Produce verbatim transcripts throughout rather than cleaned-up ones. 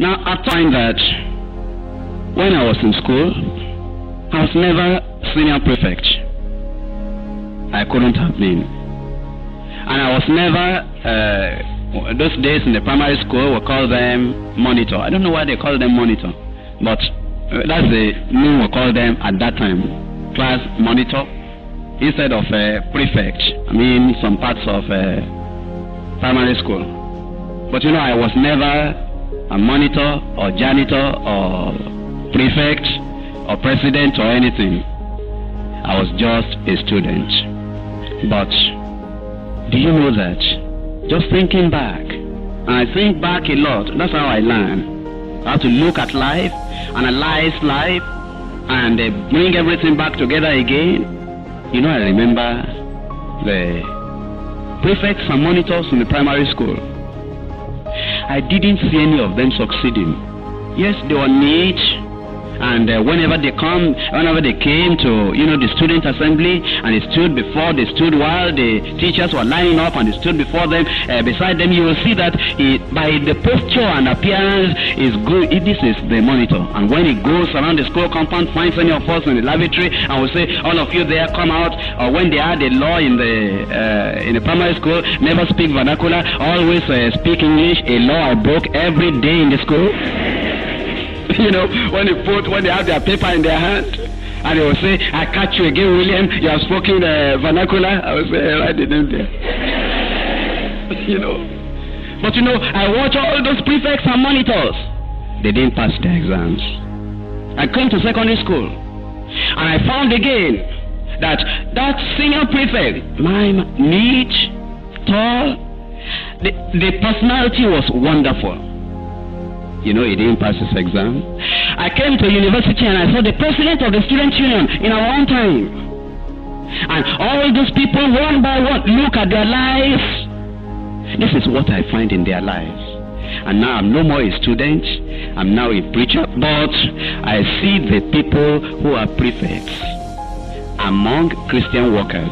Now, I find that when I was in school, I was never senior prefect. I couldn't have been. And I was never, uh, those days in the primary school, we call them monitor. I don't know why they call them monitor, but that's the name we call them at that time. Class monitor instead of a prefect. I mean, some parts of uh, primary school. But you know, I was never a monitor or janitor or prefect or president or anything. I was just a student. But do you know that? Just thinking back, I think back a lot. That's how I learn. I have to look at life, analyze life, and uh, bring everything back together again. You know, I remember the prefects and monitors in the primary school. I didn't see any of them succeeding. Yes, they were neat. And uh, whenever they come, whenever they came to, you know, the student assembly, and they stood before, they stood while the teachers were lining up, and they stood before them, uh, beside them, you will see that it, by the posture and appearance is good. This is the monitor. And when he goes around the school compound, finds any of us in the lavatory, and will say, all of you there, come out. Or when they had the law in the uh, in the primary school, never speak vernacular, always uh, speak English. A law I broke every day in the school. You know, when they put, when they have their paper in their hand, and they will say, I catch you again, William, you have spoken uh, vernacular. I will say, I didn't there. You know. But you know, I watch all those prefects and monitors. They didn't pass their exams. I came to secondary school, and I found again that that senior prefect, my neat, tall, the, the personality was wonderful. You know, he didn't pass his exam. I came to university and I saw the president of the student union in our own time. And all those people, one by one, look at their lives. This is what I find in their lives. And now I'm no more a student. I'm now a preacher. But I see the people who are prefects among Christian workers.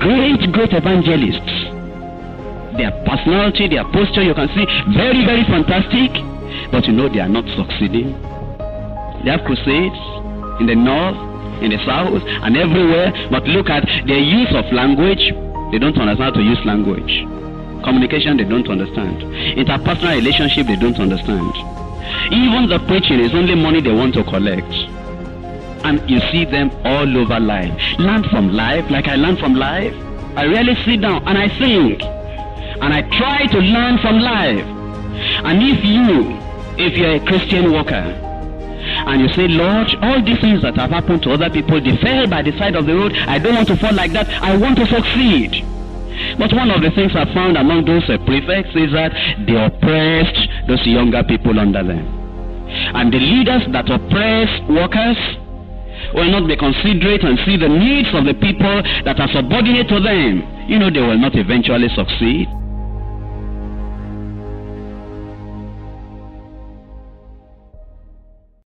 Great, great evangelists. Their personality, their posture, you can see, very, very fantastic. But you know, they are not succeeding. They have crusades in the north, in the south, and everywhere. But look at their use of language. They don't understand how to use language. Communication, they don't understand. Interpersonal relationship, they don't understand. Even the preaching is only money they want to collect. And you see them all over life. Learn from life, like I learned from life. I really sit down and I think. And I try to learn from life. And if you If you're a Christian worker and you say, Lord, all these things that have happened to other people, they fell by the side of the road. I don't want to fall like that. I want to succeed. But one of the things I found among those uh, prefects is that they oppressed those younger people under them. And the leaders that oppress workers will not be considerate and see the needs of the people that are subordinate to them. You know, they will not eventually succeed.